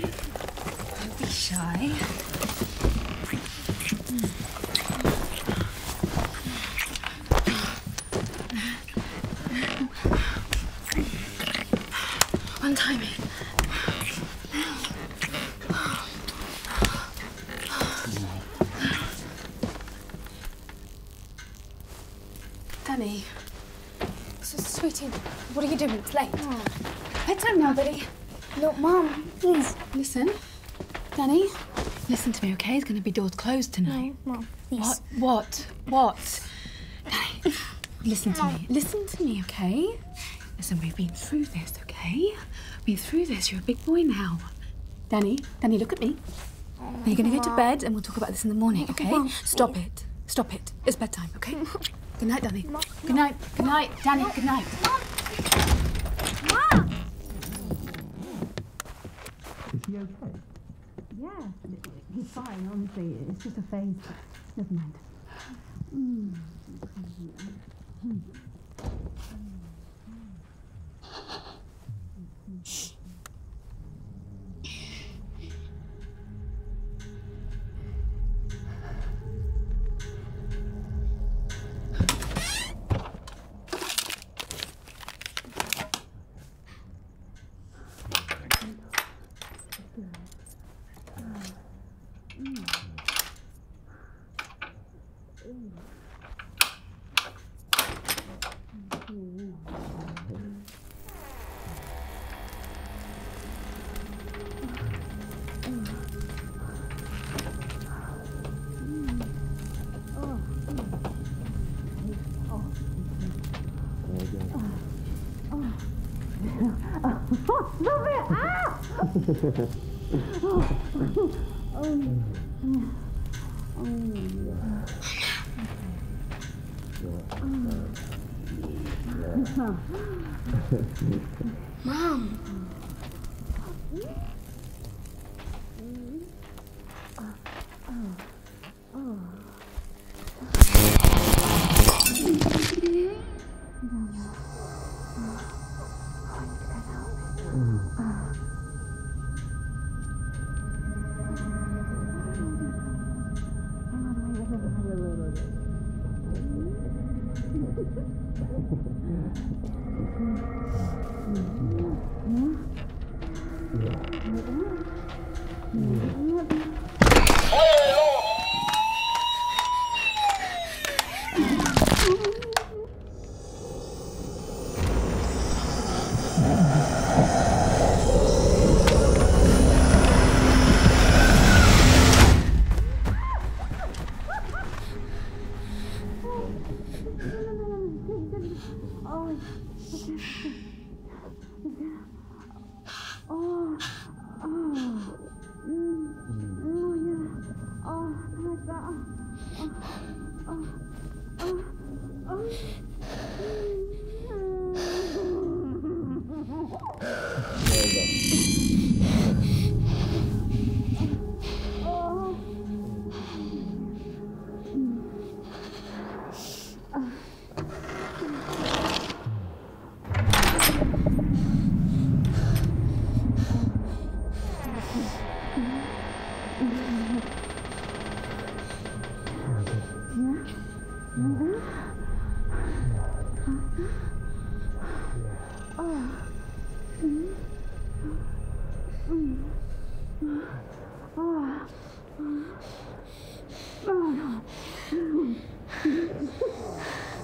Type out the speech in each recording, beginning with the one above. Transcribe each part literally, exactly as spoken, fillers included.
Don't be shy. Untie me. Danny. So, sweetie, what are you doing? It's late. Oh. Bedtime now, buddy. Look, Mum, please. Listen. Danny, listen to me, okay? It's going to be doors closed tonight. No, Mum, please. What? What? What? Danny, listen to me. Listen to me, okay? Listen, we've been through this, okay? We've been through this. You're a big boy now. Danny, Danny, look at me. Oh, now you're going to go to bed and we'll talk about this in the morning, okay? okay? Mom, Stop please. it. Stop it. It's bedtime, okay? Good night, Danny. Mom, good night. Mom, good night, Mom, Danny. Mom, good night. Mom. Mom. Is he okay? Yeah, he's fine, honestly. It's just a phase. Never mind. Mm. Mm. Oh, stop it! Ah!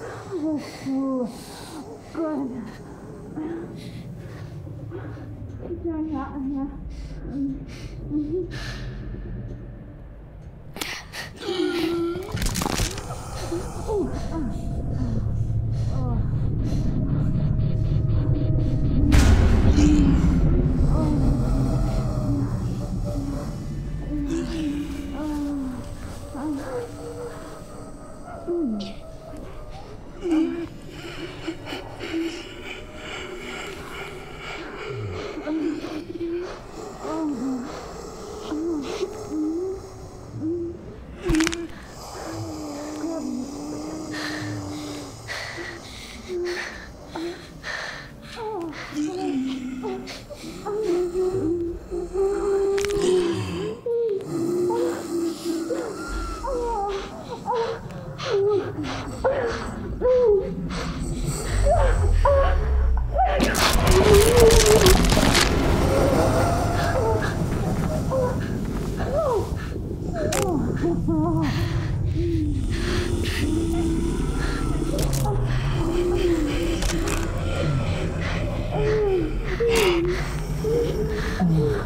oh, oh, oh, oh. Mom! Oh,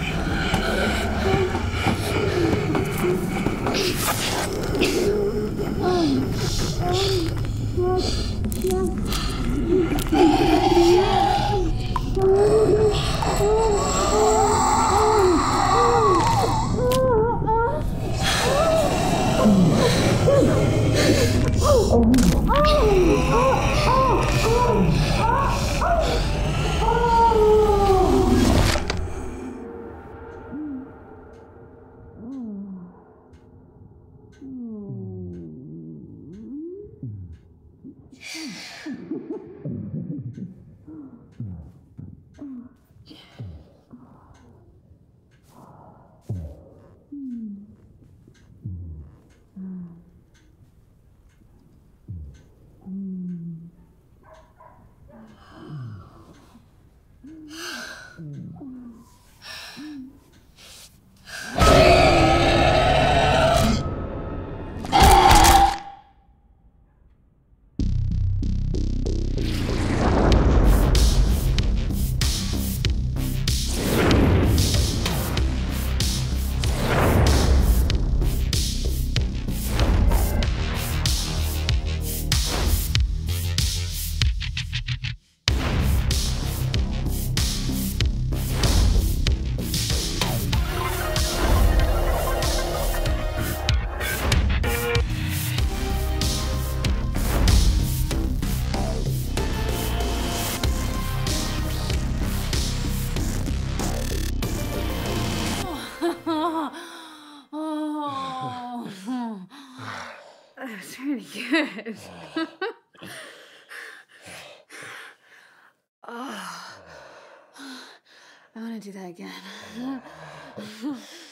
I want to do that again.